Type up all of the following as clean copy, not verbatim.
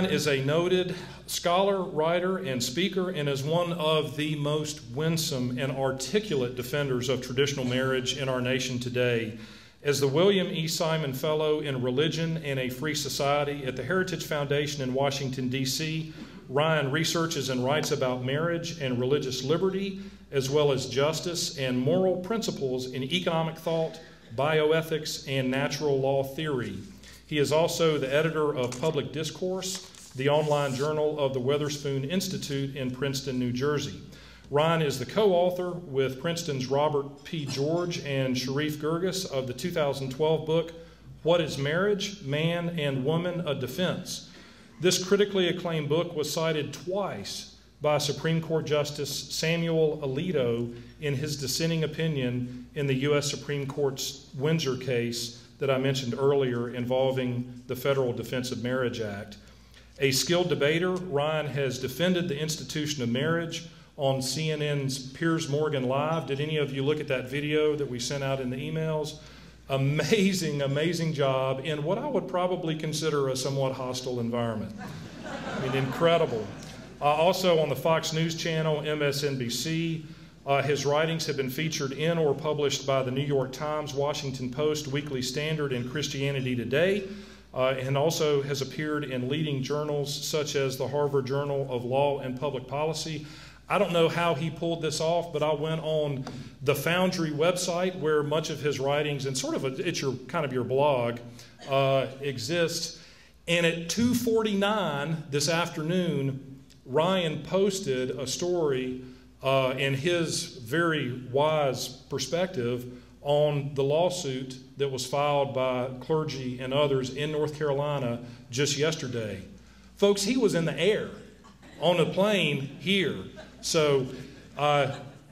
Ryan is a noted scholar, writer, and speaker, and is one of the most winsome and articulate defenders of traditional marriage in our nation today. As the William E. Simon Fellow in Religion and a Free Society at the Heritage Foundation in Washington, D.C., Ryan researches and writes about marriage and religious liberty, as well as justice and moral principles in economic thought, bioethics, and natural law theory. He is also the editor of Public Discourse, the online journal of the Witherspoon Institute in Princeton, New Jersey. Ryan is the co-author with Princeton's Robert P. George and Sharif Girgis of the 2012 book, What is Marriage? Man and Woman a Defense. This critically acclaimed book was cited twice by Supreme Court Justice Samuel Alito in his dissenting opinion in the U.S. Supreme Court's Windsor case that I mentioned earlier involving the Federal Defense of Marriage Act. A skilled debater, Ryan has defended the institution of marriage on CNN's Piers Morgan Live. Did any of you look at that video that we sent out in the emails? Amazing, amazing job in what I would probably consider a somewhat hostile environment. I mean, incredible. Also on the Fox News channel, MSNBC, his writings have been featured in or published by the New York Times, Washington Post, Weekly Standard, and Christianity Today, and also has appeared in leading journals such as the Harvard Journal of Law and Public Policy. I don't know how he pulled this off, but I went on the Foundry website where much of his writings and sort of it's your kind of your blog exists. And at 2:49 this afternoon, Ryan posted a story in his very wise perspective on the lawsuit that was filed by clergy and others in North Carolina just yesterday. Folks, he was in the air on a plane here. So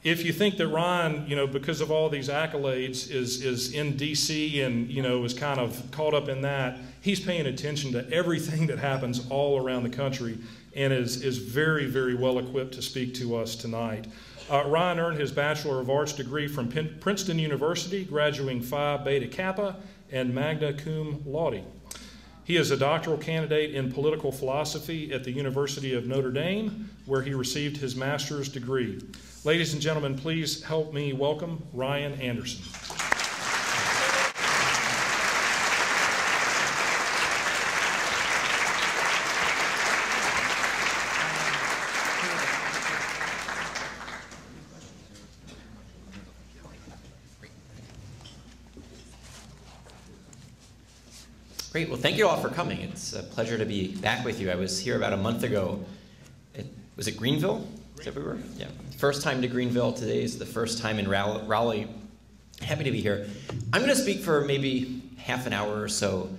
if you think that Ryan, you know, because of all these accolades is in D.C. and, you know, is kind of caught up in that, he's paying attention to everything that happens all around the country and is very, very well equipped to speak to us tonight. Ryan earned his Bachelor of Arts degree from Princeton University, graduating Phi Beta Kappa and Magna Cum Laude. He is a doctoral candidate in political philosophy at the University of Notre Dame, where he received his master's degree. Ladies and gentlemen, please help me welcome Ryan Anderson. Great. Well, thank you all for coming. It's a pleasure to be back with you. I was here about a month ago. Was it Greenville? Is that where we were? Yeah. First time to Greenville. Today is the first time in Raleigh. Happy to be here. I'm going to speak for maybe half an hour or so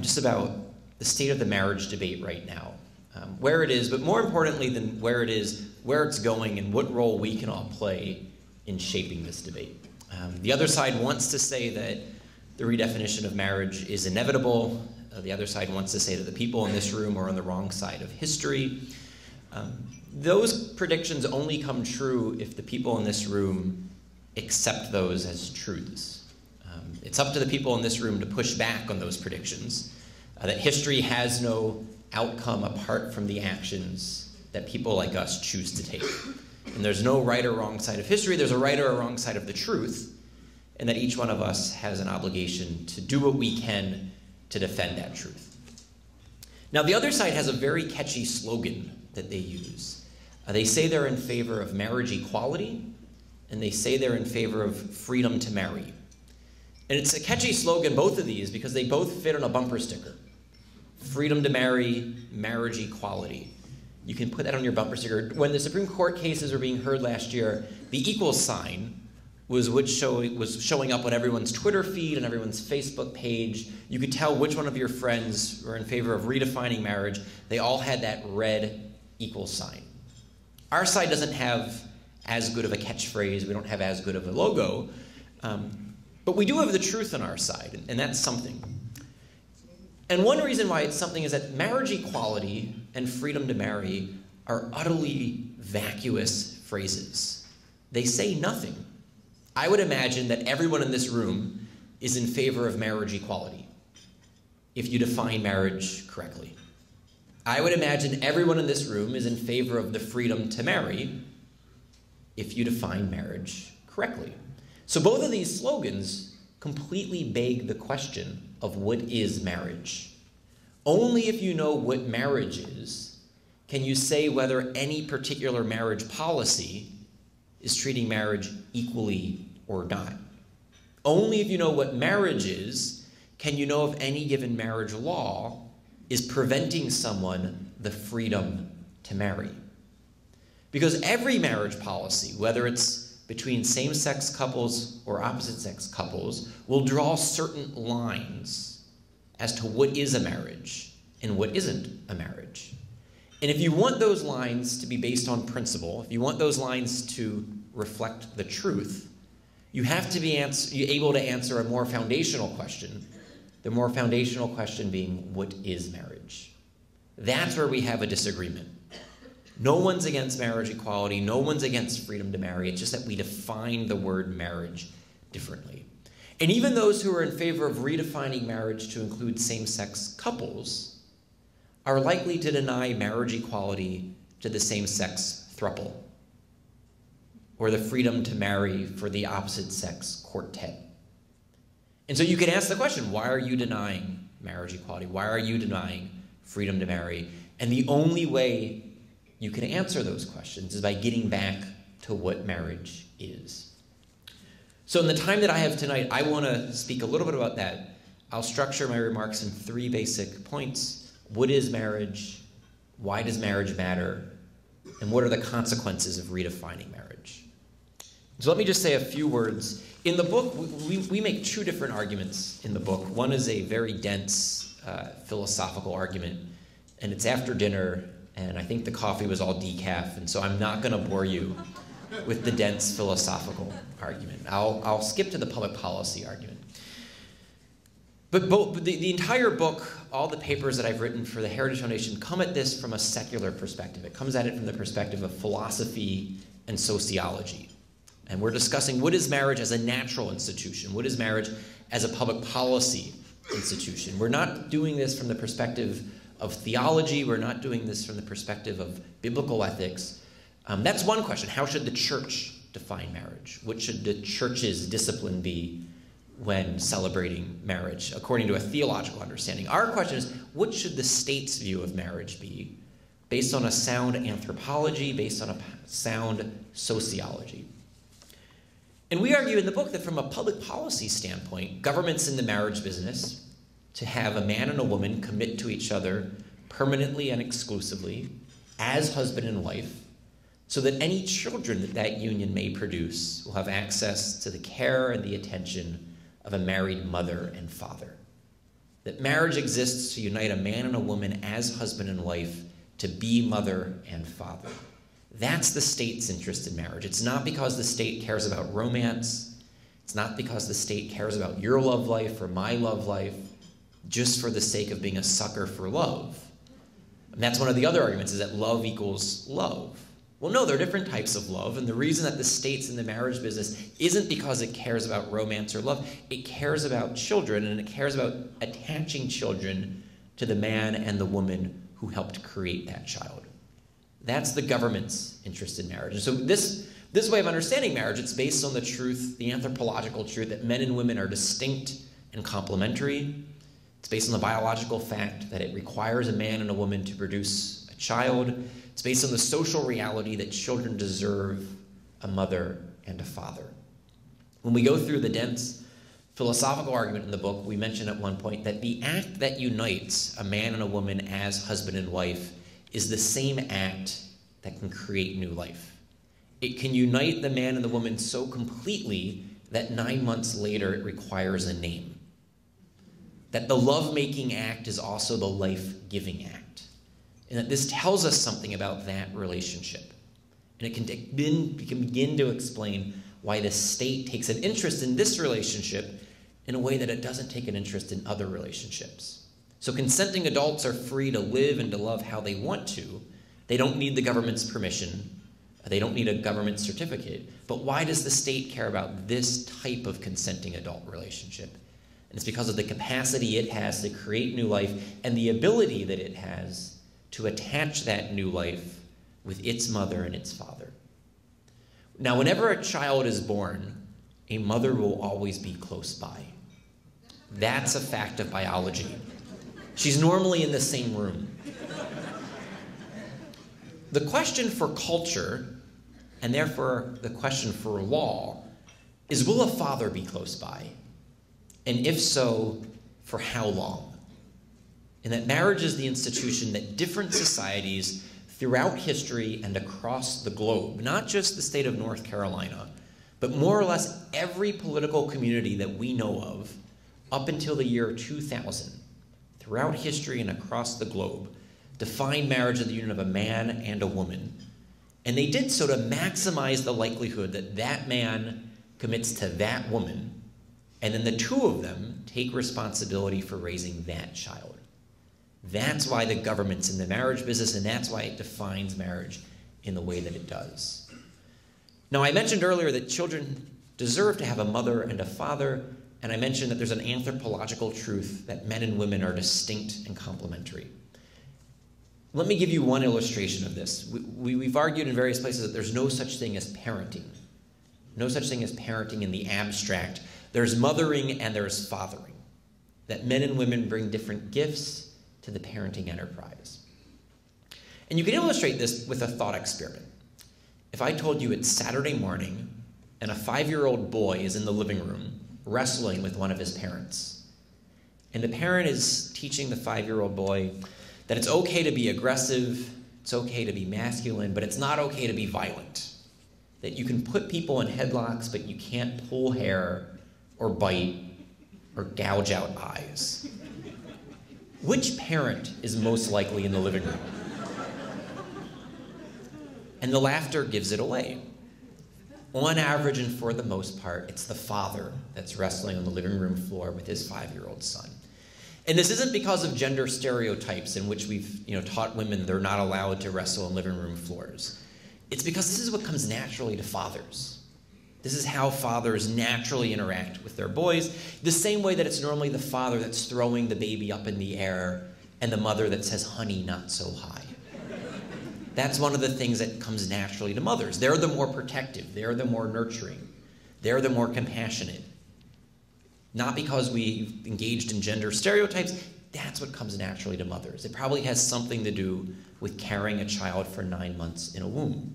just about the state of the marriage debate right now, where it is, but more importantly than where it is, where it's going and what role we can all play in shaping this debate. The other side wants to say that the redefinition of marriage is inevitable. The other side wants to say that the people in this room are on the wrong side of history. Those predictions only come true if the people in this room accept those as truths. It's up to the people in this room to push back on those predictions, that history has no outcome apart from the actions that people like us choose to take. And there's no right or wrong side of history, there's a right or a wrong side of the truth, and that each one of us has an obligation to do what we can to defend that truth. Now, the other side has a very catchy slogan that they use. They say they're in favor of marriage equality, and they say they're in favor of freedom to marry. And it's a catchy slogan, both of these, because they both fit on a bumper sticker. Freedom to marry, marriage equality. You can put that on your bumper sticker. When the Supreme Court cases were being heard last year, the equal sign was showing up on everyone's Twitter feed and everyone's Facebook page. You could tell which one of your friends were in favor of redefining marriage. They all had that red equal sign. Our side doesn't have as good of a catchphrase. We don't have as good of a logo. But we do have the truth on our side, and that's something. And one reason why it's something is that marriage equality and freedom to marry are utterly vacuous phrases. They say nothing. I would imagine that everyone in this room is in favor of marriage equality if you define marriage correctly. I would imagine everyone in this room is in favor of the freedom to marry if you define marriage correctly. So both of these slogans completely beg the question of what is marriage. Only if you know what marriage is can you say whether any particular marriage policy is treating marriage equally or not. Only if you know what marriage is can you know if any given marriage law is preventing someone the freedom to marry. Because every marriage policy, whether it's between same-sex couples or opposite-sex couples, will draw certain lines as to what is a marriage and what isn't a marriage. And if you want those lines to be based on principle, if you want those lines to reflect the truth, you have to be able to answer a more foundational question, the more foundational question being, what is marriage? That's where we have a disagreement. No one's against marriage equality. No one's against freedom to marry. It's just that we define the word marriage differently. And even those who are in favor of redefining marriage to include same-sex couples are likely to deny marriage equality to the same-sex throuple or the freedom to marry for the opposite-sex quartet. And so you can ask the question, why are you denying marriage equality? Why are you denying freedom to marry? And the only way you can answer those questions is by getting back to what marriage is. So in the time that I have tonight, I want to speak a little bit about that. I'll structure my remarks in three basic points. What is marriage? Why does marriage matter? And what are the consequences of redefining marriage? So let me just say a few words. In the book, we make two different arguments in the book. One is a very dense philosophical argument, and it's after dinner, and I think the coffee was all decaf, and so I'm not going to bore you with the dense philosophical argument. I'll skip to the public policy argument. But the entire book, all the papers that I've written for the Heritage Foundation, come at this from a secular perspective. It comes at it from the perspective of philosophy and sociology. And we're discussing what is marriage as a natural institution? What is marriage as a public policy institution? We're not doing this from the perspective of theology. We're not doing this from the perspective of biblical ethics. That's one question. How should the church define marriage? What should the church's discipline be when celebrating marriage according to a theological understanding? Our question is, what should the state's view of marriage be based on a sound anthropology, based on a sound sociology? And we argue in the book that from a public policy standpoint, governments in the marriage business to have a man and a woman commit to each other permanently and exclusively as husband and wife so that any children that that union may produce will have access to the care and the attention of a married mother and father. That marriage exists to unite a man and a woman as husband and wife to be mother and father. That's the state's interest in marriage. It's not because the state cares about romance. It's not because the state cares about your love life or my love life just for the sake of being a sucker for love. And that's one of the other arguments, is that love equals love. Well, no, there are different types of love. And the reason that the state's in the marriage business isn't because it cares about romance or love. It cares about children, and it cares about attaching children to the man and the woman who helped create that child. That's the government's interest in marriage. And so this way of understanding marriage, it's based on the truth, the anthropological truth, that men and women are distinct and complementary. It's based on the biological fact that it requires a man and a woman to produce a child. It's based on the social reality that children deserve a mother and a father. When we go through the dense philosophical argument in the book, we mention at one point that the act that unites a man and a woman as husband and wife is the same act that can create new life. It can unite the man and the woman so completely that 9 months later it requires a name. That the love-making act is also the life-giving act. And that this tells us something about that relationship. And it can begin to explain why the state takes an interest in this relationship in a way that it doesn't take an interest in other relationships. So consenting adults are free to live and to love how they want to. They don't need the government's permission. They don't need a government certificate. But why does the state care about this type of consenting adult relationship? And it's because of the capacity it has to create new life and the ability that it has to attach that new life with its mother and its father. Now, whenever a child is born, a mother will always be close by. That's a fact of biology. She's normally in the same room. The question for culture, and therefore the question for law, is will a father be close by? And if so, for how long? And that marriage is the institution that different societies throughout history and across the globe, not just the state of North Carolina, but more or less every political community that we know of up until the year 2000, throughout history and across the globe, defined marriage as the union of a man and a woman. And they did so to maximize the likelihood that that man commits to that woman, and then the two of them take responsibility for raising that child. That's why the government's in the marriage business, and that's why it defines marriage in the way that it does. Now, I mentioned earlier that children deserve to have a mother and a father, and I mentioned that there's an anthropological truth that men and women are distinct and complementary. Let me give you one illustration of this. We've argued in various places that there's no such thing as parenting. No such thing as parenting in the abstract. There's mothering and there's fathering. That men and women bring different gifts to the parenting enterprise. And you can illustrate this with a thought experiment. If I told you it's Saturday morning and a 5-year-old boy is in the living room wrestling with one of his parents, and the parent is teaching the 5-year-old boy that it's okay to be aggressive, it's okay to be masculine, but it's not okay to be violent, that you can put people in headlocks, but you can't pull hair or bite or gouge out eyes. Which parent is most likely in the living room? And the laughter gives it away. On average and for the most part, it's the father that's wrestling on the living room floor with his 5-year-old son. And this isn't because of gender stereotypes in which we've taught women they're not allowed to wrestle on living room floors. It's because this is what comes naturally to fathers. This is how fathers naturally interact with their boys, the same way that it's normally the father that's throwing the baby up in the air and the mother that says, honey, not so high. That's one of the things that comes naturally to mothers. They're the more protective. They're the more nurturing. They're the more compassionate. Not because we've engaged in gender stereotypes. That's what comes naturally to mothers. It probably has something to do with carrying a child for 9 months in a womb.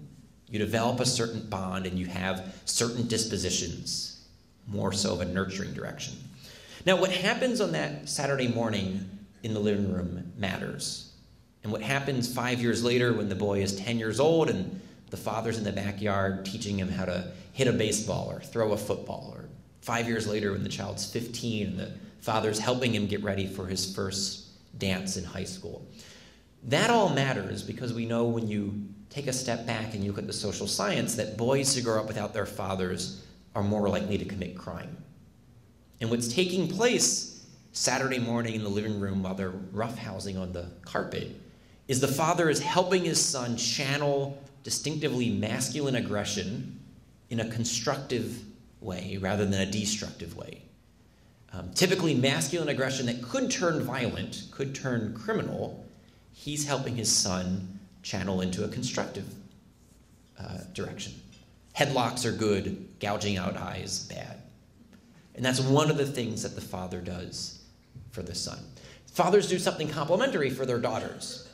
You develop a certain bond and you have certain dispositions, more so of a nurturing direction. Now, what happens on that Saturday morning in the living room matters. And what happens 5 years later when the boy is 10 years old and the father's in the backyard teaching him how to hit a baseball or throw a football, or 5 years later when the child's 15 and the father's helping him get ready for his first dance in high school. That all matters because we know when you take a step back and you look at the social science that boys who grow up without their fathers are more likely to commit crime. And what's taking place Saturday morning in the living room while they're roughhousing on the carpet is the father is helping his son channel distinctively masculine aggression in a constructive way rather than a destructive way. Typically masculine aggression that could turn violent, could turn criminal, he's helping his son channel into a constructive direction. Headlocks are good, gouging out eyes, bad. And that's one of the things that the father does for the son. Fathers do something complementary for their daughters.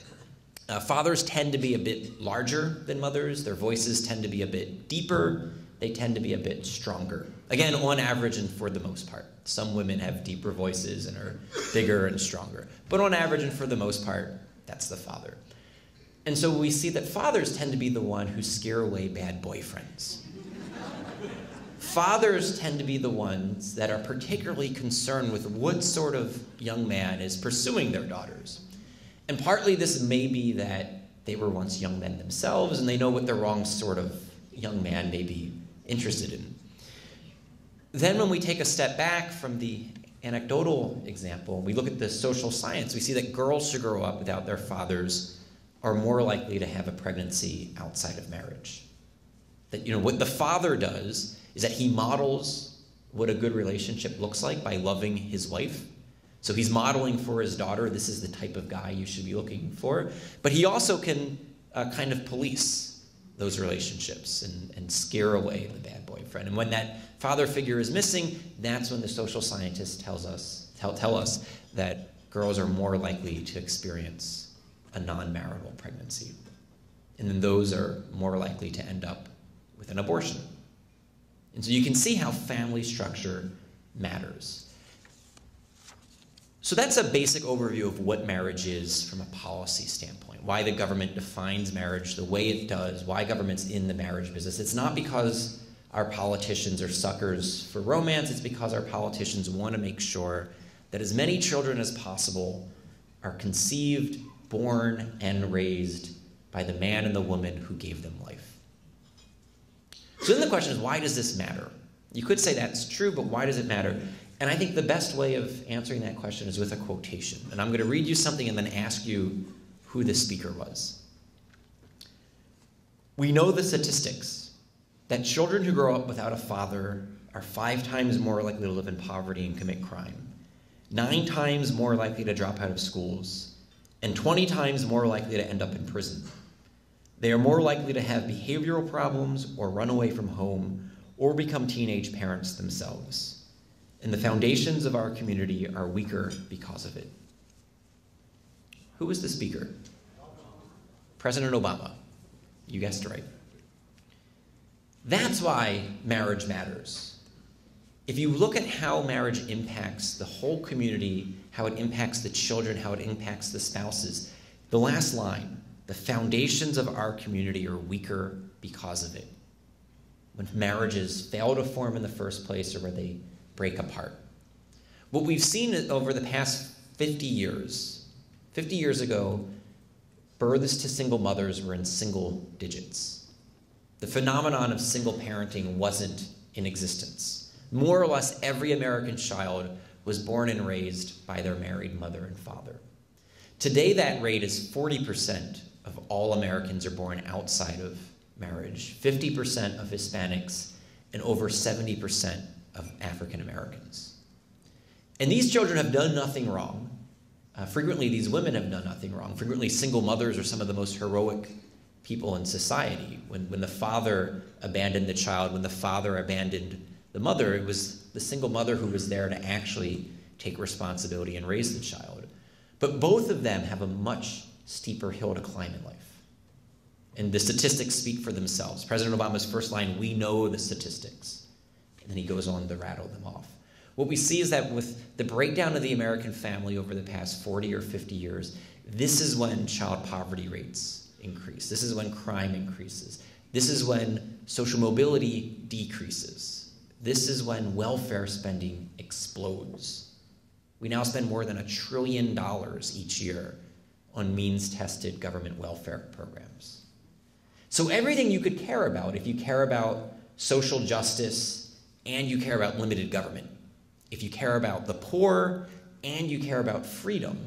Fathers tend to be a bit larger than mothers. Their voices tend to be a bit deeper. They tend to be a bit stronger. Again, on average and for the most part. Some women have deeper voices and are bigger and stronger. But on average and for the most part, that's the father. And so we see that fathers tend to be the one who scare away bad boyfriends. Fathers tend to be the ones that are particularly concerned with what sort of young man is pursuing their daughters. And partly this may be that they were once young men themselves and they know what the wrong sort of young man may be interested in. Then when we take a step back from the anecdotal example, we look at the social science, we see that girls who grow up without their fathers are more likely to have a pregnancy outside of marriage. That what the father does is that he models what a good relationship looks like by loving his wife, So he's modeling for his daughter, this is the type of guy you should be looking for. But he also can kind of police those relationships and scare away the bad boyfriend. And when that father figure is missing, that's when the social scientists tell us that girls are more likely to experience a non-marital pregnancy. And then those are more likely to end up with an abortion. And so you can see how family structure matters. So that's a basic overview of what marriage is from a policy standpoint, why the government defines marriage the way it does, why government's in the marriage business. It's not because our politicians are suckers for romance, it's because our politicians want to make sure that as many children as possible are conceived, born, and raised by the man and the woman who gave them life. So then the question is, why does this matter? You could say that's true, but why does it matter? And I think the best way of answering that question is with a quotation. And I'm going to read you something and then ask you who the speaker was. We know the statistics that children who grow up without a father are 5 times more likely to live in poverty and commit crime, 9 times more likely to drop out of schools, and 20 times more likely to end up in prison. They are more likely to have behavioral problems or run away from home or become teenage parents themselves. And the foundations of our community are weaker because of it. Who was the speaker? President Obama. You guessed right. That's why marriage matters. If you look at how marriage impacts the whole community, how it impacts the children, how it impacts the spouses, the last line, the foundations of our community are weaker because of it. When marriages fail to form in the first place or where they break apart. What we've seen over the past 50 years ago, births to single mothers were in single digits. The phenomenon of single parenting wasn't in existence. More or less every American child was born and raised by their married mother and father. Today that rate is 40% of all Americans are born outside of marriage, 50% of Hispanics, and over 70% of African Americans. And these children have done nothing wrong. Frequently, these women have done nothing wrong. Frequently, single mothers are some of the most heroic people in society. When the father abandoned the child, when the father abandoned the mother, it was the single mother who was there to actually take responsibility and raise the child. But both of them have a much steeper hill to climb in life. And the statistics speak for themselves. President Obama's first line, "We know the statistics." And then he goes on to rattle them off. What we see is that with the breakdown of the American family over the past 40 or 50 years, this is when child poverty rates increase. This is when crime increases. This is when social mobility decreases. This is when welfare spending explodes. We now spend more than $1 trillion each year on means-tested government welfare programs. So everything you could care about, if you care about social justice, and you care about limited government, if you care about the poor, and you care about freedom,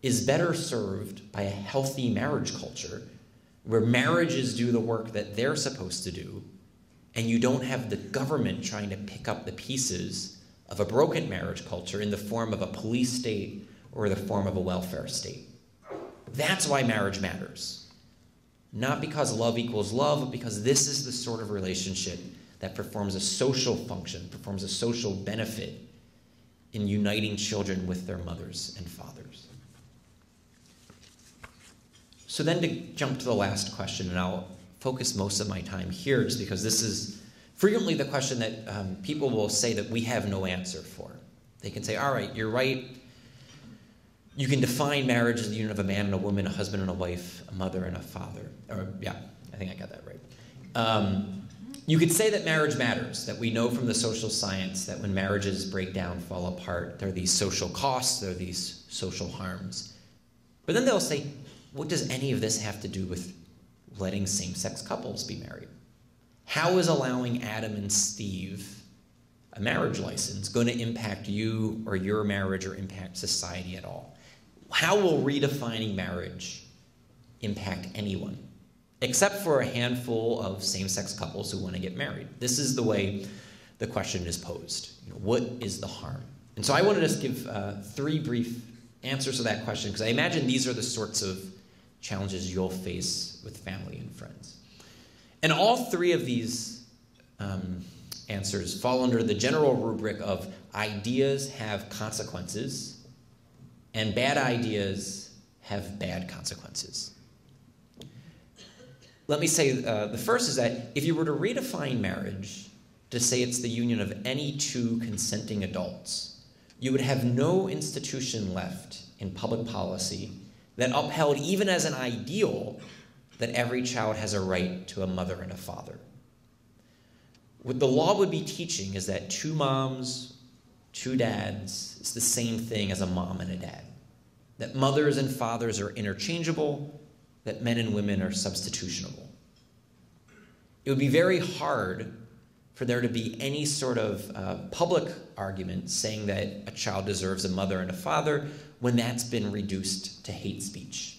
is better served by a healthy marriage culture where marriages do the work that they're supposed to do, and you don't have the government trying to pick up the pieces of a broken marriage culture in the form of a police state or the form of a welfare state. That's why marriage matters. Not because love equals love, but because this is the sort of relationship that performs a social function, performs a social benefit in uniting children with their mothers and fathers. So then to jump to the last question, and I'll focus most of my time here just because this is frequently the question that people will say that we have no answer for. They can say, all right, you're right. You can define marriage as the union of a man and a woman, a husband and a wife, a mother and a father. Or, yeah, I think I got that right. You could say that marriage matters, that we know from the social science that when marriages break down, fall apart, there are these social costs, there are these social harms. But then they'll say, what does any of this have to do with letting same-sex couples be married? How is allowing Adam and Steve a marriage license going to impact you or your marriage or impact society at all? How will redefining marriage impact anyone? Except for a handful of same-sex couples who want to get married. This is the way the question is posed. You know, what is the harm? And so I wanted us to give three brief answers to that question, because I imagine these are the sorts of challenges you'll face with family and friends. And all three of these answers fall under the general rubric of ideas have consequences, and bad ideas have bad consequences. Let me say the first is that if you were to redefine marriage to say it's the union of any two consenting adults, you would have no institution left in public policy that upheld even as an ideal that every child has a right to a mother and a father. What the law would be teaching is that two moms, two dads, it's the same thing as a mom and a dad. That mothers and fathers are interchangeable, that men and women are substitutionable. It would be very hard for there to be any sort of public argument saying that a child deserves a mother and a father when that's been reduced to hate speech.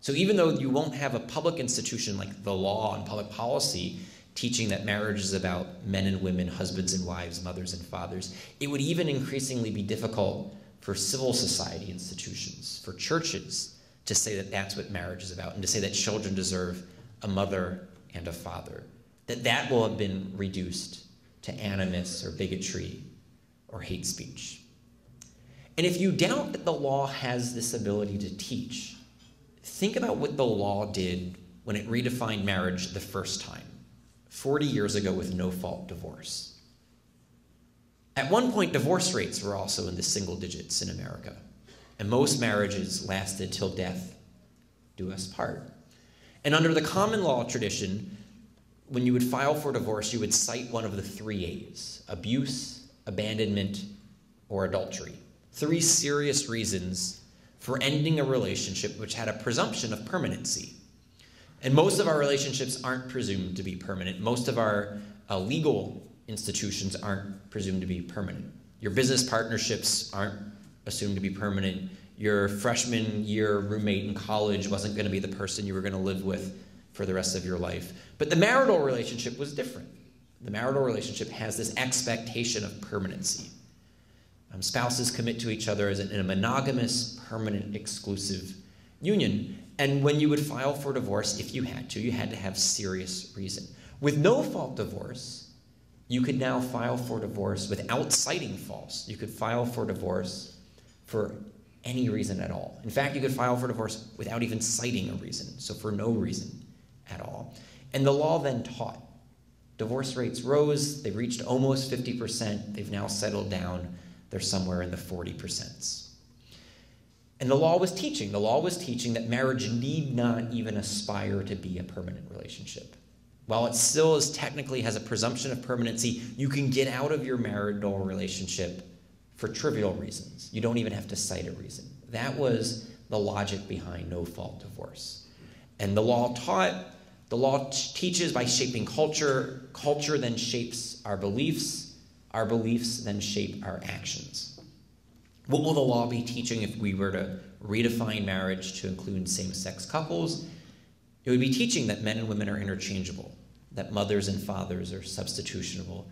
So even though you won't have a public institution like the law and public policy teaching that marriage is about men and women, husbands and wives, mothers and fathers, it would even increasingly be difficult for civil society institutions, for churches, to say that that's what marriage is about and to say that children deserve a mother and a father. That will have been reduced to animus or bigotry or hate speech. And if you doubt that the law has this ability to teach, think about what the law did when it redefined marriage the first time, 40 years ago with no-fault divorce. At one point, divorce rates were also in the single digits in America, and most marriages lasted till death do us part. And under the common law tradition, when you would file for divorce, you would cite one of the three A's: abuse, abandonment, or adultery. Three serious reasons for ending a relationship which had a presumption of permanency. And most of our relationships aren't presumed to be permanent. Most of our legal institutions aren't presumed to be permanent. Your business partnerships aren't assumed to be permanent. Your freshman year roommate in college wasn't going to be the person you were going to live with for the rest of your life. But the marital relationship was different. The marital relationship has this expectation of permanency. Spouses commit to each other as in a monogamous, permanent, exclusive union. And when you would file for divorce, if you had to have serious reason. With no-fault divorce, you could now file for divorce without citing faults. You could file for divorce for any reason at all. In fact, you could file for divorce without even citing a reason, so for no reason at all. And the law then taught. Divorce rates rose, they reached almost 50%, they've now settled down, they're somewhere in the 40%. And the law was teaching that marriage need not even aspire to be a permanent relationship. While it still is technically has a presumption of permanency, you can get out of your marital relationship for trivial reasons. You don't even have to cite a reason. That was the logic behind no-fault divorce. And the law taught. The law teaches by shaping culture. Culture then shapes our beliefs. Our beliefs then shape our actions. What will the law be teaching if we were to redefine marriage to include same-sex couples? It would be teaching that men and women are interchangeable, that mothers and fathers are substitutionable.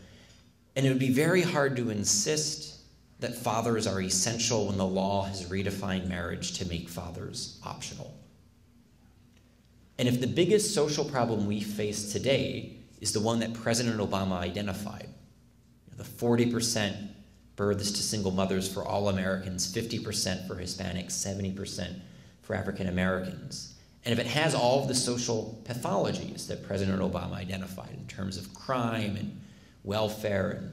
And it would be very hard to insist that fathers are essential when the law has redefined marriage to make fathers optional. And if the biggest social problem we face today is the one that President Obama identified, the 40% births to single mothers for all Americans, 50% for Hispanics, 70% for African Americans. And if it has all of the social pathologies that President Obama identified in terms of crime and welfare and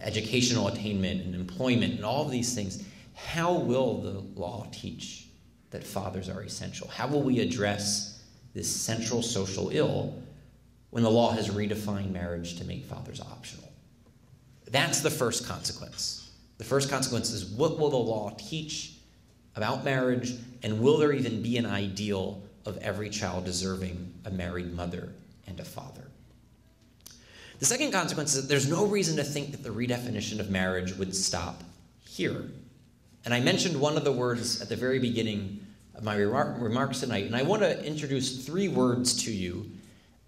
educational attainment and employment and all of these things, how will the law teach that fathers are essential? How will we address this central social ill when the law has redefined marriage to make fathers optional? That's the first consequence. The first consequence is, what will the law teach about marriage, and will there even be an ideal of every child deserving a married mother and a father? The second consequence is that there's no reason to think that the redefinition of marriage would stop here. And I mentioned one of the words at the very beginning of my remarks tonight, and I want to introduce three words to you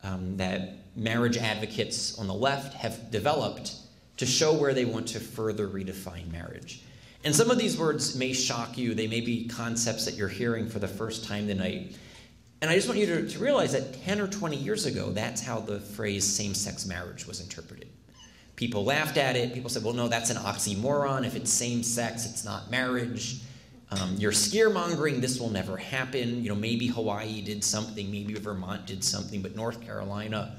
that marriage advocates on the left have developed to to show where they want to further redefine marriage. And some of these words may shock you. They may be concepts that you're hearing for the first time tonight. And I just want you to realize that 10 or 20 years ago, that's how the phrase same-sex marriage was interpreted. People laughed at it. People said, well, no, that's an oxymoron. If it's same-sex, it's not marriage. You're scaremongering. This will never happen. You know, maybe Hawaii did something. Maybe Vermont did something. But North Carolina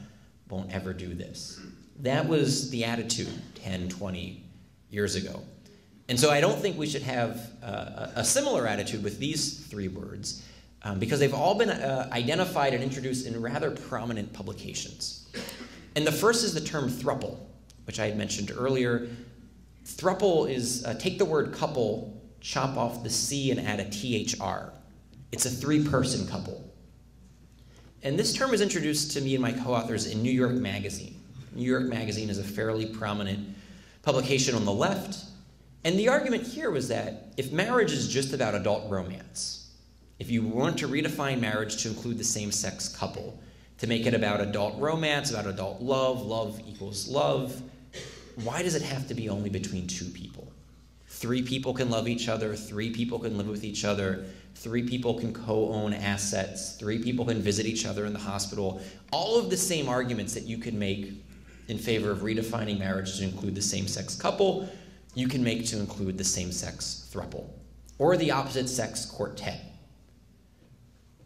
won't ever do this. That was the attitude 10, 20 years ago. And so I don't think we should have a similar attitude with these three words because they've all been identified and introduced in rather prominent publications. And the first is the term thruple, which I had mentioned earlier. Thruple is take the word couple, chop off the C and add a THR. It's a three-person couple. And this term was introduced to me and my co-authors in New York Magazine. New York Magazine is a fairly prominent publication on the left. And the argument here was that if marriage is just about adult romance, if you want to redefine marriage to include the same-sex couple, to make it about adult romance, about adult love, love equals love, why does it have to be only between two people? Three people can love each other, three people can live with each other, three people can co-own assets, three people can visit each other in the hospital. All of the same arguments that you can make in favor of redefining marriage to include the same-sex couple, you can make to include the same-sex throuple or the opposite-sex quartet.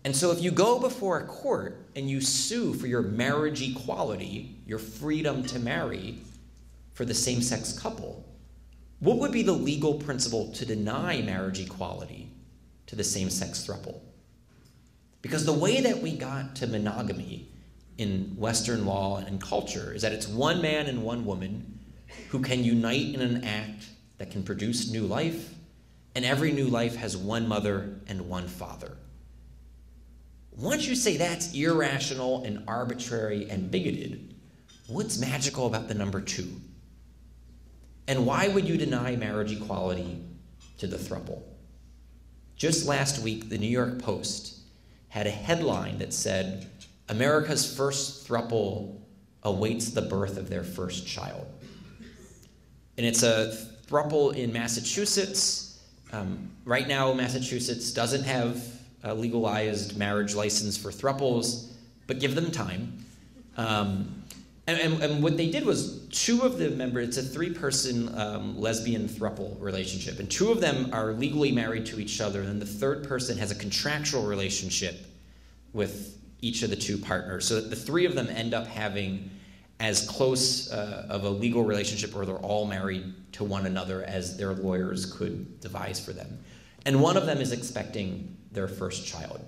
And so if you go before a court and you sue for your marriage equality, your freedom to marry for the same-sex couple, what would be the legal principle to deny marriage equality to the same-sex throuple? Because the way that we got to monogamy in Western law and culture is that it's one man and one woman who can unite in an act that can produce new life, and every new life has one mother and one father. Once you say that's irrational and arbitrary and bigoted, what's magical about the number two? And why would you deny marriage equality to the throuple? Just last week, the New York Post had a headline that said, America's first throuple awaits the birth of their first child. And it's a throuple in Massachusetts. Right now, Massachusetts doesn't have a legalized marriage license for throuples, but give them time. And what they did was two of the members, it's a three-person lesbian throuple relationship, and two of them are legally married to each other, and then the third person has a contractual relationship with each of the two partners, so that the three of them end up having as close of a legal relationship where they're all married to one another as their lawyers could devise for them. And one of them is expecting their first child.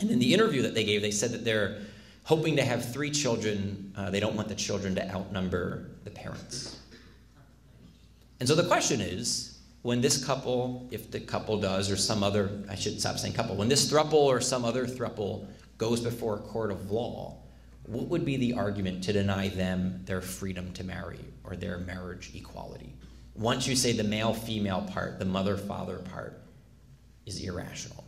And in the interview that they gave, they said that they're hoping to have three children. They don't want the children to outnumber the parents. And so the question is, when this couple, if the couple does, or some other, I should stop saying couple, when this throuple or some other throuple goes before a court of law, what would be the argument to deny them their freedom to marry or their marriage equality? Once you say the male-female part, the mother-father part, is irrational.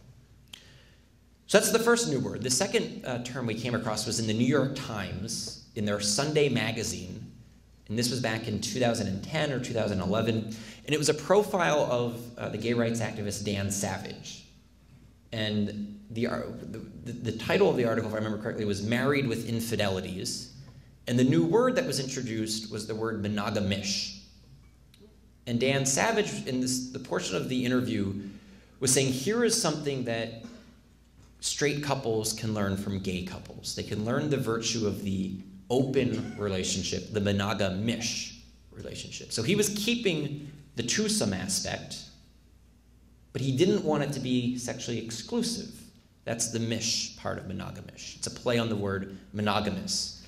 So that's the first new word. The second term we came across was in the New York Times, in their Sunday magazine, and this was back in 2010 or 2011, and it was a profile of the gay rights activist Dan Savage. And the title of the article, if I remember correctly, was Married with Infidelities. And the new word that was introduced was the word monogamish. And Dan Savage, in the portion of the interview, was saying, here is something that straight couples can learn from gay couples. They can learn the virtue of the open relationship, the monogamish relationship. So he was keeping the twosome aspect, but he didn't want it to be sexually exclusive. That's the mish part of monogamish. It's a play on the word monogamous.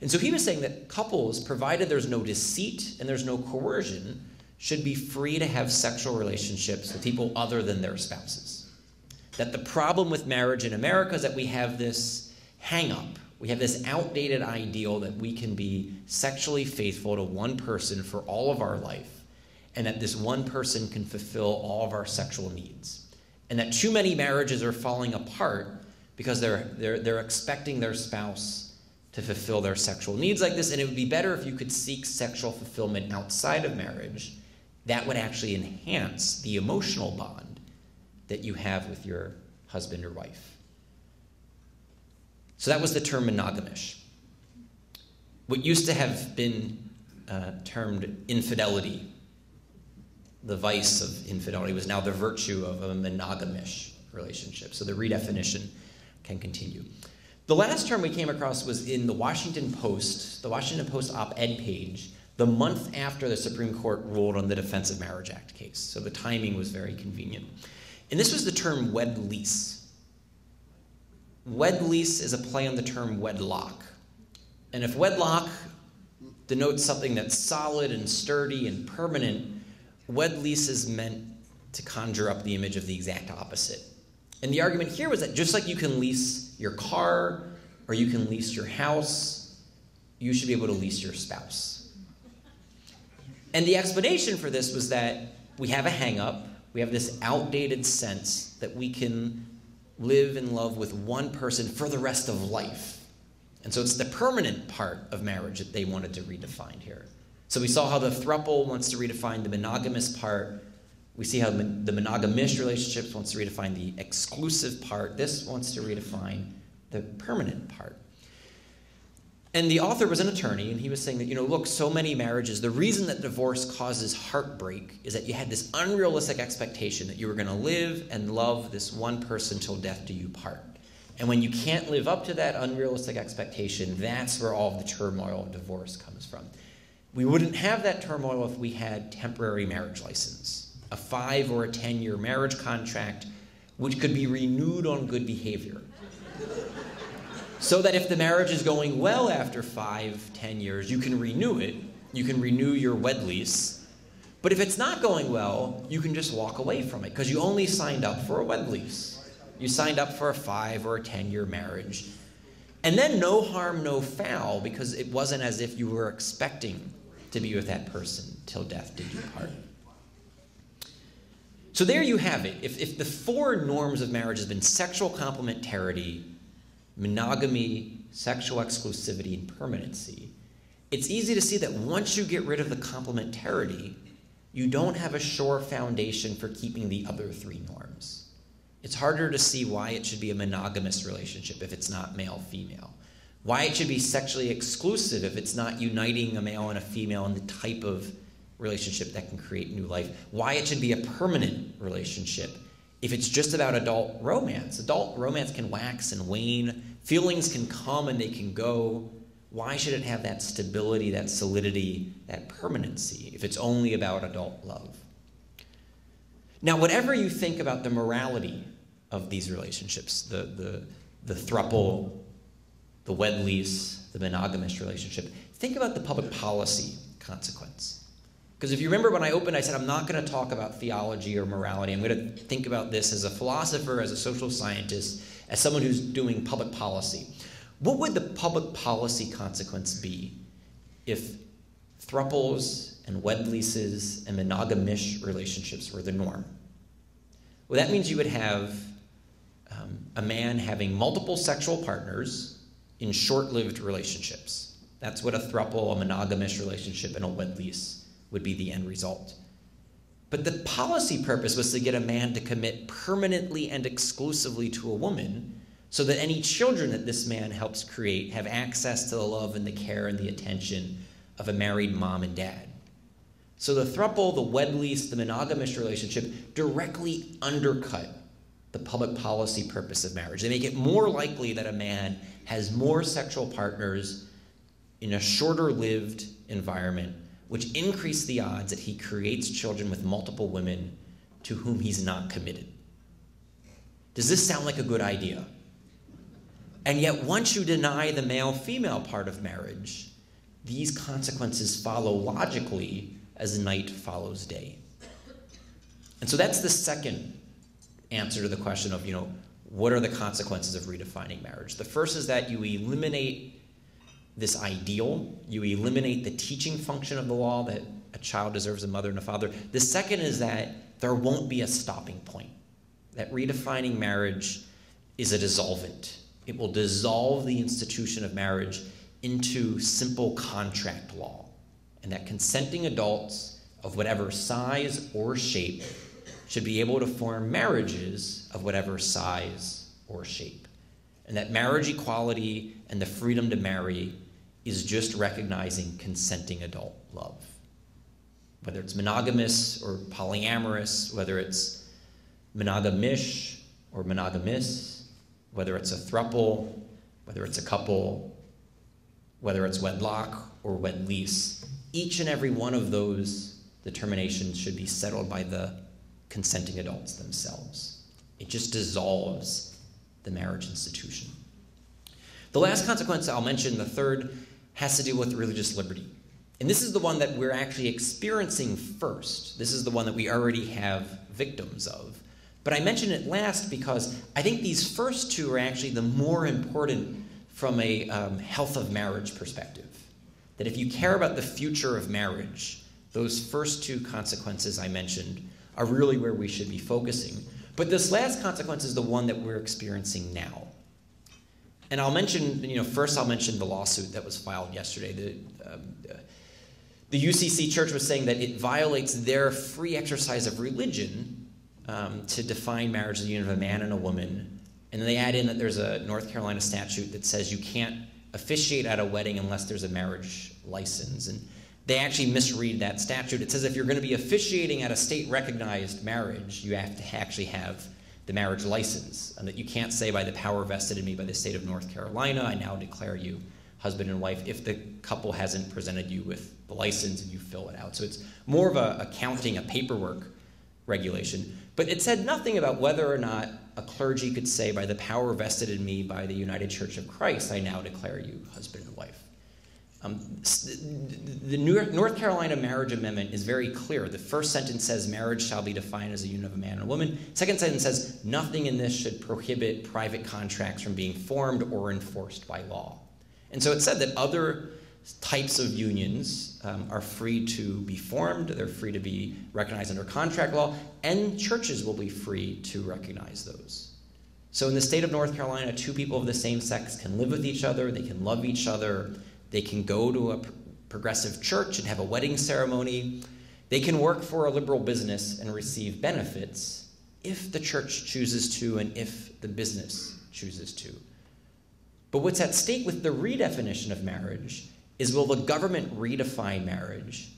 And so he was saying that couples, provided there's no deceit and there's no coercion, should be free to have sexual relationships with people other than their spouses. That the problem with marriage in America is that we have this hang-up. We have this outdated ideal that we can be sexually faithful to one person for all of our life, and that this one person can fulfill all of our sexual needs. And that too many marriages are falling apart because they're expecting their spouse to fulfill their sexual needs like this, and it would be better if you could seek sexual fulfillment outside of marriage. That would actually enhance the emotional bond that you have with your husband or wife. So that was the term monogamish. What used to have been termed infidelity, the vice of infidelity, was now the virtue of a monogamish relationship. So the redefinition can continue. The last term we came across was in the Washington Post op-ed page, the month after the Supreme Court ruled on the Defense of Marriage Act case. So the timing was very convenient. And this was the term wed lease. Wed lease is a play on the term wedlock. And if wedlock denotes something that's solid and sturdy and permanent, wed lease is meant to conjure up the image of the exact opposite. And the argument here was that just like you can lease your car or you can lease your house, you should be able to lease your spouse. And the explanation for this was that we have a hang-up, we have this outdated sense that we can live in love with one person for the rest of life. And so it's the permanent part of marriage that they wanted to redefine here. So we saw how the throuple wants to redefine the monogamous part. We see how the monogamish relationships wants to redefine the exclusive part. This wants to redefine the permanent part. And the author was an attorney, and he was saying that, you know, look, so many marriages, the reason that divorce causes heartbreak is that you had this unrealistic expectation that you were going to live and love this one person till death do you part. And when you can't live up to that unrealistic expectation, that's where all of the turmoil of divorce comes from. We wouldn't have that turmoil if we had temporary marriage license, a 5- or 10-year marriage contract, which could be renewed on good behavior. So that if the marriage is going well after 5, 10 years, you can renew it. You can renew your wed lease. But if it's not going well, you can just walk away from it because you only signed up for a wed lease. You signed up for a 5- or 10-year marriage. And then no harm, no foul, because it wasn't as if you were expecting to be with that person till death did you part. So there you have it. If the four norms of marriage has been sexual complementarity, monogamy, sexual exclusivity, and permanency, it's easy to see that once you get rid of the complementarity, you don't have a sure foundation for keeping the other three norms. It's harder to see why it should be a monogamous relationship if it's not male-female, why it should be sexually exclusive if it's not uniting a male and a female in the type of relationship that can create new life, why it should be a permanent relationship if it's just about adult romance. Adult romance can wax and wane. Feelings can come and they can go. Why should it have that stability, that solidity, that permanency if it's only about adult love? Now, whatever you think about the morality of these relationships, the throuple, the wed lease, the monogamous relationship, think about the public policy consequence. Because if you remember when I opened, I said, I'm not going to talk about theology or morality. I'm going to think about this as a philosopher, as a social scientist, as someone who's doing public policy. What would the public policy consequence be if thruples and wed leases and monogamish relationships were the norm? Well, that means you would have a man having multiple sexual partners in short-lived relationships. That's what a thruple, a monogamish relationship, and a wed lease would be the end result. But the policy purpose was to get a man to commit permanently and exclusively to a woman so that any children that this man helps create have access to the love and the care and the attention of a married mom and dad. So the throuple, the wed lease, the monogamous relationship directly undercut the public policy purpose of marriage. They make it more likely that a man has more sexual partners in a shorter-lived environment, which increase the odds that he creates children with multiple women to whom he's not committed. Does this sound like a good idea? And yet, once you deny the male-female part of marriage, these consequences follow logically as night follows day. And so that's the second answer to the question of, you know, what are the consequences of redefining marriage? The first is that you eliminate this ideal. You eliminate the teaching function of the law that a child deserves a mother and a father. The second is that there won't be a stopping point, that redefining marriage is a dissolvent. It will dissolve the institution of marriage into simple contract law, and that consenting adults of whatever size or shape should be able to form marriages of whatever size or shape, and that marriage equality and the freedom to marry is just recognizing consenting adult love. Whether it's monogamous or polyamorous, whether it's monogamish or monogamous, whether it's a throuple, whether it's a couple, whether it's wedlock or wed lease, each and every one of those determinations should be settled by the consenting adults themselves. It just dissolves the marriage institution. The last consequence I'll mention, the third, has to do with religious liberty. And this is the one that we're actually experiencing first. This is the one that we already have victims of. But I mention it last because I think these first two are actually the more important from a health of marriage perspective. That if you care about the future of marriage, those first two consequences I mentioned are really where we should be focusing. But this last consequence is the one that we're experiencing now. And I'll mention, first I'll mention the lawsuit that was filed yesterday. The UCC Church was saying that it violates their free exercise of religion to define marriage as the union of a man and a woman. And then they add in that there's a North Carolina statute that says you can't officiate at a wedding unless there's a marriage license. And they actually misread that statute. It says if you're going to be officiating at a state-recognized marriage, you have to actually have the marriage license, and that you can't say by the power vested in me by the state of North Carolina, I now declare you husband and wife if the couple hasn't presented you with the license and you fill it out. So it's more of a accounting, a paperwork regulation. But it said nothing about whether or not a clergy could say by the power vested in me by the United Church of Christ, I now declare you husband and wife. The North Carolina Marriage Amendment is very clear. The first sentence says marriage shall be defined as a union of a man and a woman. Second sentence says nothing in this should prohibit private contracts from being formed or enforced by law. And so it said that other types of unions are free to be formed, they're free to be recognized under contract law, and churches will be free to recognize those. So in the state of North Carolina, two people of the same sex can live with each other, they can love each other, they can go to a progressive church and have a wedding ceremony, they can work for a liberal business and receive benefits if the church chooses to and if the business chooses to. But what's at stake with the redefinition of marriage is, will the government redefine marriage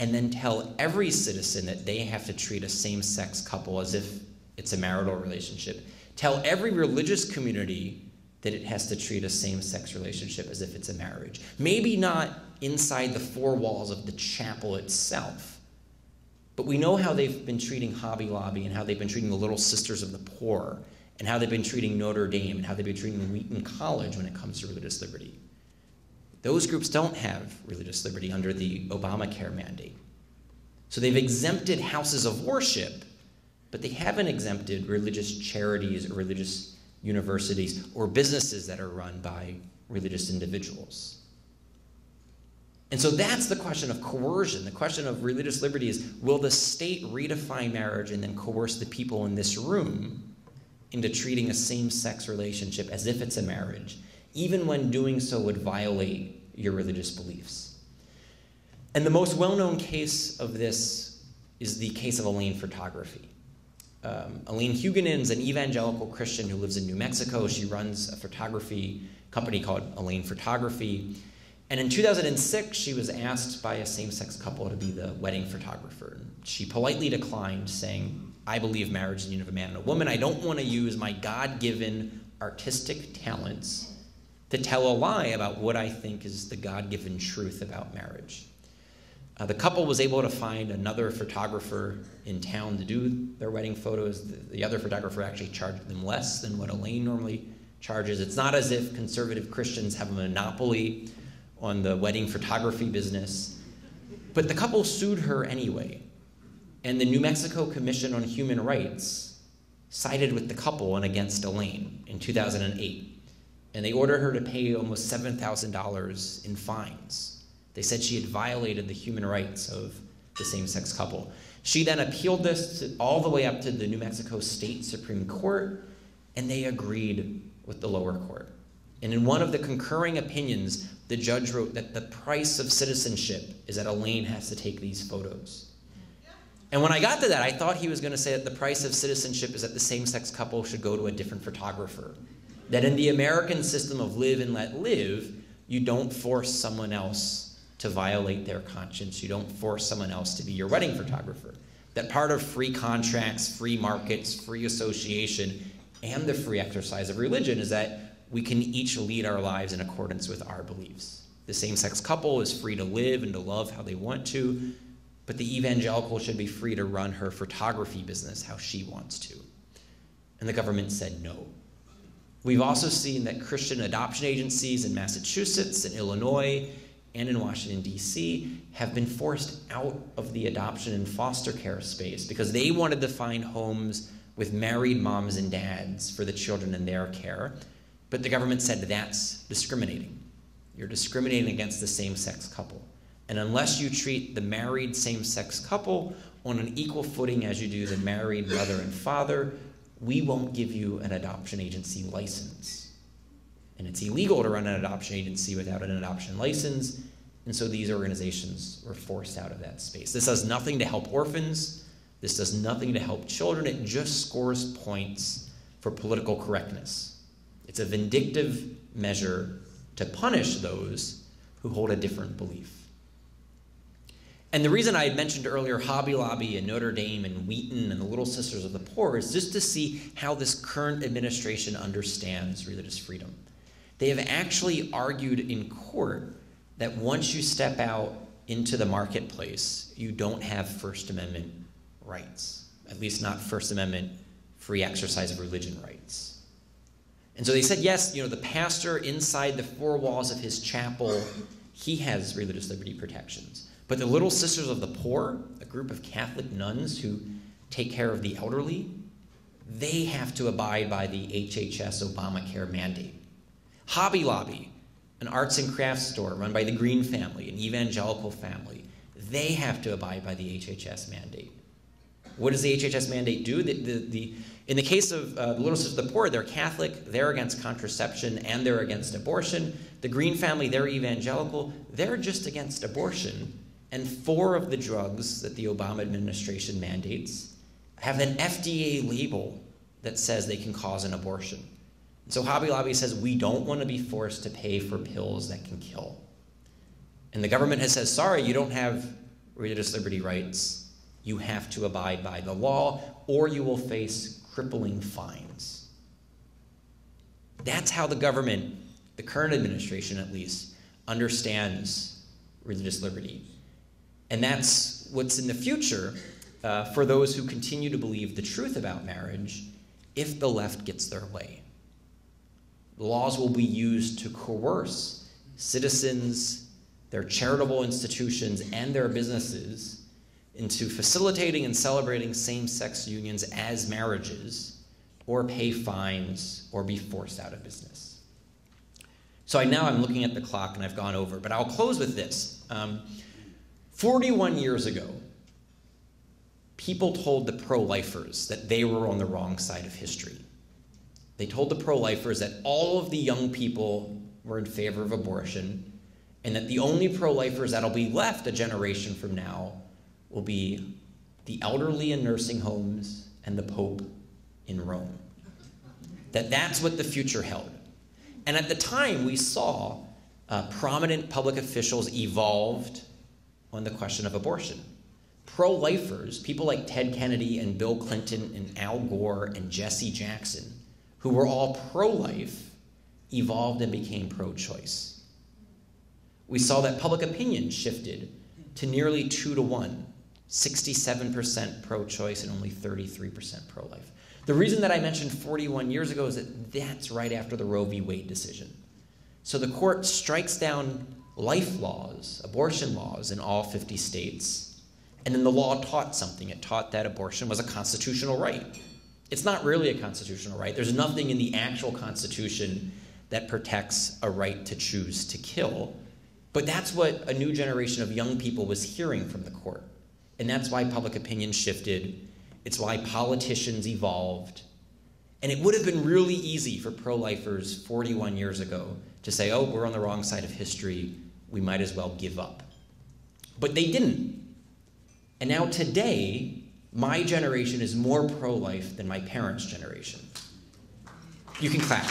and then tell every citizen that they have to treat a same-sex couple as if it's a marital relationship, tell every religious community that it has to treat a same-sex relationship as if it's a marriage? Maybe not inside the four walls of the chapel itself, but we know how they've been treating Hobby Lobby and how they've been treating the Little Sisters of the Poor and how they've been treating Notre Dame, and how they've been treating Wheaton College when it comes to religious liberty. Those groups don't have religious liberty under the Obamacare mandate. So they've exempted houses of worship, but they haven't exempted religious charities or religious universities or businesses that are run by religious individuals. And so that's the question of coercion. The question of religious liberty is, will the state redefine marriage and then coerce the people in this room into treating a same-sex relationship as if it's a marriage, even when doing so would violate your religious beliefs? And the most well-known case of this is the case of Elaine Photography. Elaine Huguenin is an evangelical Christian who lives in New Mexico. She runs a photography company called Elaine Photography. And in 2006, she was asked by a same-sex couple to be the wedding photographer. She politely declined, saying, I believe marriage is the union of a man and a woman. I don't want to use my God-given artistic talents to tell a lie about what I think is the God-given truth about marriage. The couple was able to find another photographer in town to do their wedding photos. The other photographer actually charged them less than what Elaine normally charges. It's not as if conservative Christians have a monopoly on the wedding photography business. But the couple sued her anyway. And the New Mexico Commission on Human Rights sided with the couple and against Elaine in 2008. And they ordered her to pay almost $7,000 in fines. They said she had violated the human rights of the same-sex couple. She then appealed this all the way up to the New Mexico State Supreme Court, and they agreed with the lower court. And in one of the concurring opinions, the judge wrote that the price of citizenship is that Elaine has to take these photos. And when I got to that, I thought he was going to say that the price of citizenship is that the same-sex couple should go to a different photographer. That in the American system of live and let live, you don't force someone else to violate their conscience. You don't force someone else to be your wedding photographer. That part of free contracts, free markets, free association, and the free exercise of religion is that we can each lead our lives in accordance with our beliefs. The same-sex couple is free to live and to love how they want to, but the evangelical should be free to run her photography business how she wants to. And the government said no. We've also seen that Christian adoption agencies in Massachusetts and Illinois and in Washington, D.C. have been forced out of the adoption and foster care space because they wanted to find homes with married moms and dads for the children in their care. But the government said that's discriminating. You're discriminating against the same-sex couple. And unless you treat the married same-sex couple on an equal footing as you do the married mother and father, we won't give you an adoption agency license. And it's illegal to run an adoption agency without an adoption license. And so these organizations were forced out of that space. This does nothing to help orphans. This does nothing to help children. It just scores points for political correctness. It's a vindictive measure to punish those who hold a different belief. And the reason I had mentioned earlier Hobby Lobby and Notre Dame and Wheaton and the Little Sisters of the Poor is just to see how this current administration understands religious freedom. They have actually argued in court that once you step out into the marketplace, you don't have First Amendment rights, at least not First Amendment free exercise of religion rights. And so they said, yes, you know, the pastor inside the four walls of his chapel, he has religious liberty protections. But the Little Sisters of the Poor, a group of Catholic nuns who take care of the elderly, they have to abide by the HHS Obamacare mandate. Hobby Lobby, an arts and crafts store run by the Green family, an evangelical family, they have to abide by the HHS mandate. What does the HHS mandate do? In the case of the Little Sisters of the Poor, they're Catholic, they're against contraception, and they're against abortion. The Green family, they're evangelical, they're just against abortion. And four of the drugs that the Obama administration mandates have an FDA label that says they can cause an abortion. And so Hobby Lobby says, we don't want to be forced to pay for pills that can kill. And the government has said, sorry, you don't have religious liberty rights. You have to abide by the law, or you will face crippling fines. That's how the government, the current administration at least, understands religious liberty. And that's what's in the future for those who continue to believe the truth about marriage if the left gets their way. Laws will be used to coerce citizens, their charitable institutions, and their businesses into facilitating and celebrating same-sex unions as marriages, or pay fines, or be forced out of business. So I'm looking at the clock and I've gone over, but I'll close with this. 41 years ago, people told the pro-lifers that they were on the wrong side of history. They told the pro-lifers that all of the young people were in favor of abortion, and that the only pro-lifers that'll be left a generation from now will be the elderly in nursing homes and the Pope in Rome. That's what the future held. And at the time, we saw prominent public officials evolved on the question of abortion. Pro-lifers, people like Ted Kennedy and Bill Clinton and Al Gore and Jesse Jackson, who were all pro-life, evolved and became pro-choice. We saw that public opinion shifted to nearly 2 to 1. 67% pro-choice and only 33% pro-life. The reason that I mentioned 41 years ago is that that's right after the Roe v. Wade decision. So the court strikes down life laws, abortion laws in all 50 states, and then the law taught something. It taught that abortion was a constitutional right. It's not really a constitutional right. There's nothing in the actual Constitution that protects a right to choose to kill, but that's what a new generation of young people was hearing from the court. And that's why public opinion shifted. It's why politicians evolved. And it would have been really easy for pro-lifers 41 years ago to say, oh, we're on the wrong side of history, we might as well give up. But they didn't. And now today, my generation is more pro-life than my parents' generation. You can clap.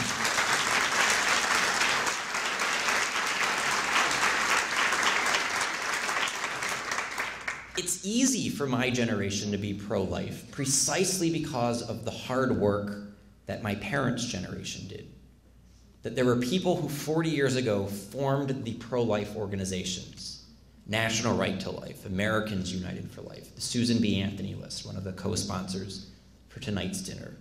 It's easy for my generation to be pro-life precisely because of the hard work that my parents' generation did. That there were people who 40 years ago formed the pro-life organizations. National Right to Life, Americans United for Life, the Susan B. Anthony List, one of the co-sponsors for tonight's dinner,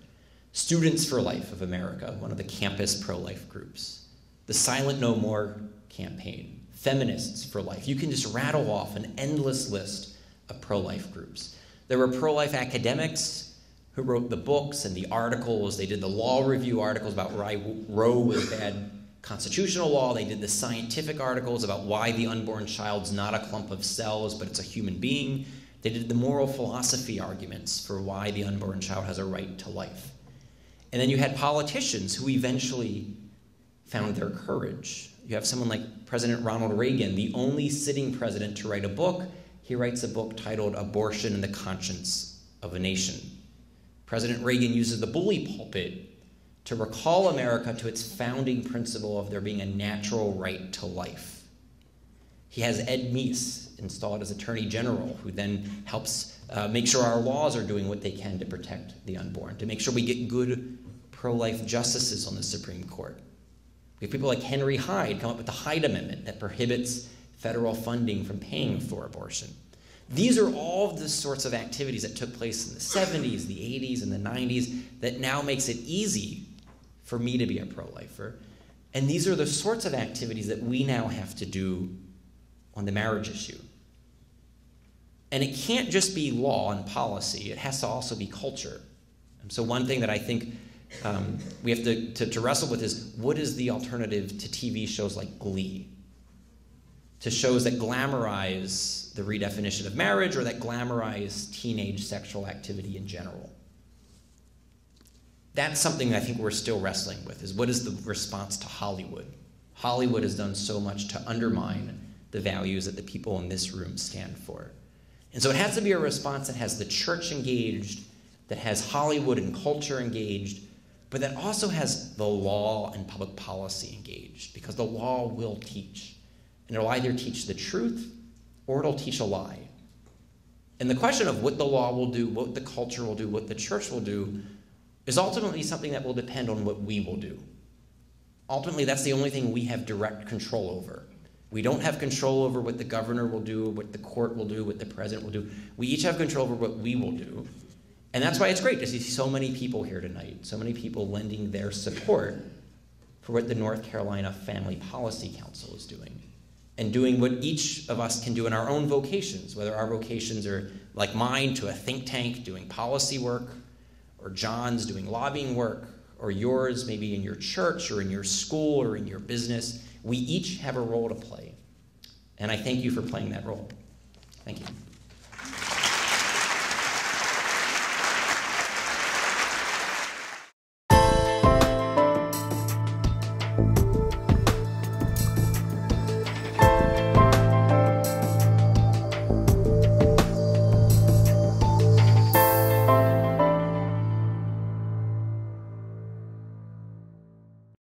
Students for Life of America, one of the campus pro-life groups, the Silent No More campaign, Feminists for Life. You can just rattle off an endless list of pro-life groups. There were pro-life academics who wrote the books and the articles. They did the law review articles about why Roe was bad constitutional law. They did the scientific articles about why the unborn child's not a clump of cells, but it's a human being. They did the moral philosophy arguments for why the unborn child has a right to life. And then you had politicians who eventually found their courage. You have someone like President Ronald Reagan, the only sitting president to write a book. He writes a book titled Abortion and the Conscience of a Nation. President Reagan uses the bully pulpit to recall America to its founding principle of there being a natural right to life. He has Ed Meese installed as Attorney General, who then helps make sure our laws are doing what they can to protect the unborn, to make sure we get good pro-life justices on the Supreme Court. We have people like Henry Hyde come up with the Hyde Amendment that prohibits federal funding from paying for abortion. These are all the sorts of activities that took place in the 70s, the 80s, and the 90s that now makes it easy for me to be a pro-lifer. And these are the sorts of activities that we now have to do on the marriage issue. And it can't just be law and policy. It has to also be culture. And so one thing that I think we have to wrestle with is, what is the alternative to TV shows like Glee? To shows that glamorize the redefinition of marriage or that glamorize teenage sexual activity in general. That's something I think we're still wrestling with, is what is the response to Hollywood? Hollywood has done so much to undermine the values that the people in this room stand for. And so it has to be a response that has the church engaged, that has Hollywood and culture engaged, but that also has the law and public policy engaged, because the law will teach. And it'll either teach the truth or it'll teach a lie. And the question of what the law will do, what the culture will do, what the church will do is ultimately something that will depend on what we will do. Ultimately, that's the only thing we have direct control over. We don't have control over what the governor will do, what the court will do, what the president will do. We each have control over what we will do. And that's why it's great to see so many people here tonight, so many people lending their support for what the North Carolina Family Policy Council is doing. And doing what each of us can do in our own vocations, whether our vocations are like mine to a think tank doing policy work, or John's doing lobbying work, or yours maybe in your church or in your school or in your business. We each have a role to play. And I thank you for playing that role. Thank you.